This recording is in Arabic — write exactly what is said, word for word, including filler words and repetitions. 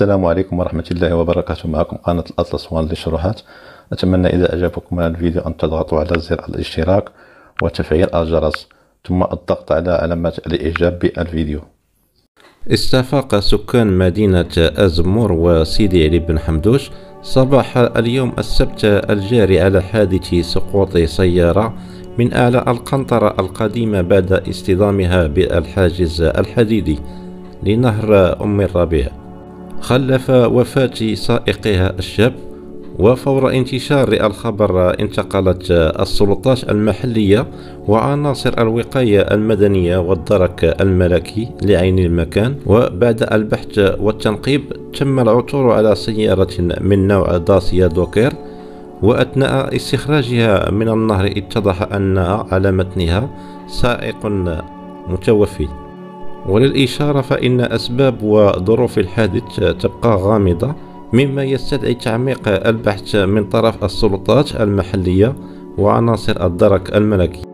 السلام عليكم ورحمة الله وبركاته. معكم قناة الاطلس ون للشروحات. اتمنى اذا اعجبكم هذا الفيديو ان تضغطوا على زر الاشتراك وتفعيل الجرس ثم الضغط على علامة الاعجاب بالفيديو. استفاق سكان مدينة ازمور وسيدي علي بن حمدوش صباح اليوم السبت الجاري على حادث سقوط سيارة من أعلى القنطرة القديمة بعد اصطدامها بالحاجز الحديدي لنهر أم الربيع، خلف وفاة سائقها الشاب. وفور انتشار الخبر انتقلت السلطات المحلية وعناصر الوقاية المدنية والدرك الملكي لعين المكان، وبعد البحث والتنقيب تم العثور على سيارة من نوع داسيا دوكير، وأثناء استخراجها من النهر اتضح أنها على متنها سائق متوفي. وللإشارة فإن أسباب وظروف الحادث تبقى غامضة، مما يستدعي تعميق البحث من طرف السلطات المحلية وعناصر الدرك الملكي.